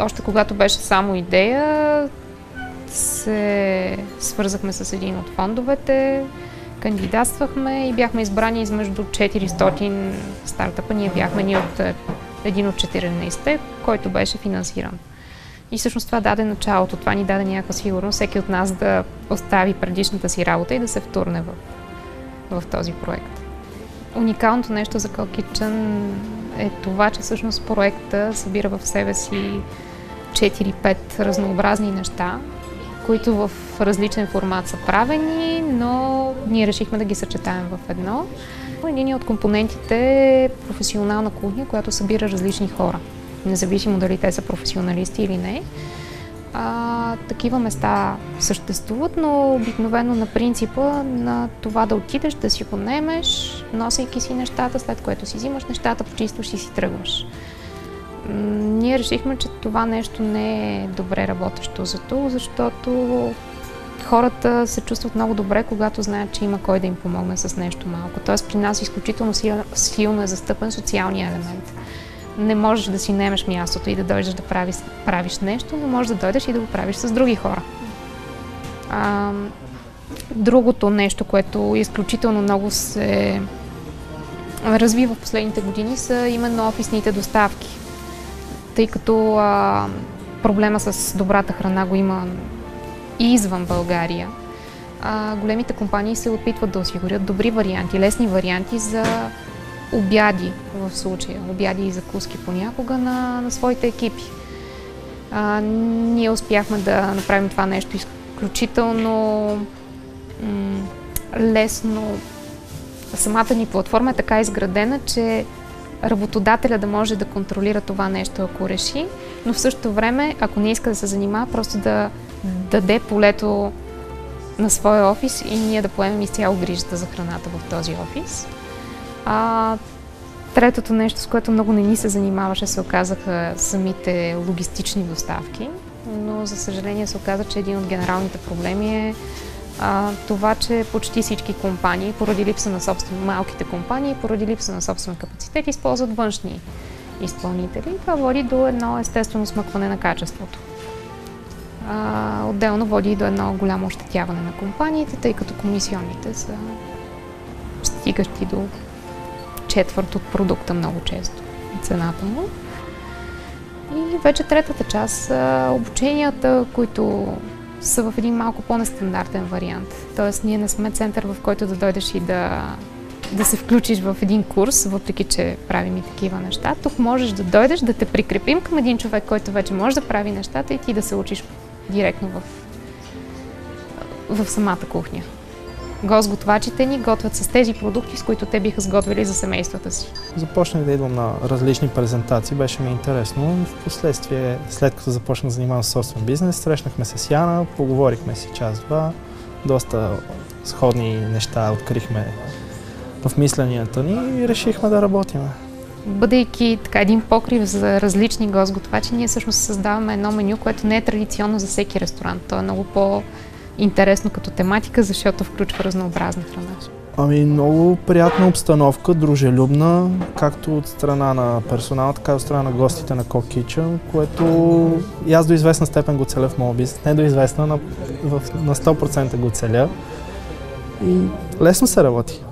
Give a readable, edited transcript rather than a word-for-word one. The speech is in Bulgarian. още когато беше само идея, се свързахме с един от фондовете, кандидатствахме и бяхме избрани измежду 400 стартъпа. Ние бяхме един от 14-те, който беше финансиран. И всъщност това даде началото, това ни даде някаква сигурност, всеки от нас да остави предишната си работа и да се втурне в този проект. Уникалното нещо за CoKitchen е това, че всъщност проекта събира в себе си 4-5 разнообразни неща, които в различен формат са правени, но ние решихме да ги съчетаем в едно. Един от компонентите е професионална кухня, която събира различни хора, независимо дали те са професионалисти или не. Такива места съществуват, но обикновено на принципа на това да отидеш, да си понемеш, носейки си нещата, след което си взимаш нещата, почистваш и си тръгваш. Ние решихме, че това нещо не е добре работещо за това, защото хората се чувстват много добре, когато знаят, че има кой да им помогне с нещо малко. Тоест при нас изключително силно е застъпен социалния елемент. Не можеш да си наемеш мястото и да дойдеш да правиш нещо, но можеш да дойдеш и да го правиш с други хора. Другото нещо, което изключително много се развива в последните години, са именно офисните доставки. Тъй като проблема с добрата храна го има и извън България, големите компании се опитват да осигурят добри варианти, лесни варианти за обяди в случая, обяди и закуски понякога на своите екипи. Ние успяхме да направим това нещо изключително лесно. Самата ни платформа е така изградена, че работодателя да може да контролира това нещо, ако реши, но в същото време, ако не иска да се занимава, просто да даде полето на своя офис и ние да поемем изцяло грижата за храната в този офис. Третото нещо, с което много не ни се занимаваше, се оказаха самите логистични доставки, но за съжаление се оказа, че един от генералните проблеми е това, че почти всички компании, малките компании, поради липса на собствен капацитет, използват външни изпълнители и това води до едно естествено смъкване на качеството. Отделно води и до едно голямо ощетяване на компаниите, тъй като комисионните са стигащи до четвърт от продукта много често, цената му. И вече третата част са обученията, които са в един малко по-нестандартен вариант. Тоест ние не сме център, в който да дойдеш и да се включиш в един курс, въпреки че правим и такива неща. Тук можеш да дойдеш, да те прикрепим към един човек, който вече може да прави нещата и ти да се учиш директно в самата кухня. Гост-готвачите ни готвят с тези продукти, с които те биха сготвили за семействата си. Започнах да идвам на различни презентации, беше ми интересно. Впоследствие, след като започнах да занимавам с собствен бизнес, срещнахме се с Яна, поговорихме си час-два. Доста сходни неща открихме в мисленията ни и решихме да работим. Бъдейки така един покрив за различни гост-готвачи, ние всъщност създаваме едно меню, което не е традиционно за всеки ресторант. То е много по-интересно като тематика, защото включва разнообразна храна. Много приятна обстановка, дружелюбна, както от страна на персонала, така и от страна на гостите на CoKitchen, което и аз до известна степен го целя в моя бизнес. Не до известна, на 100% го целя. И лесно се работи.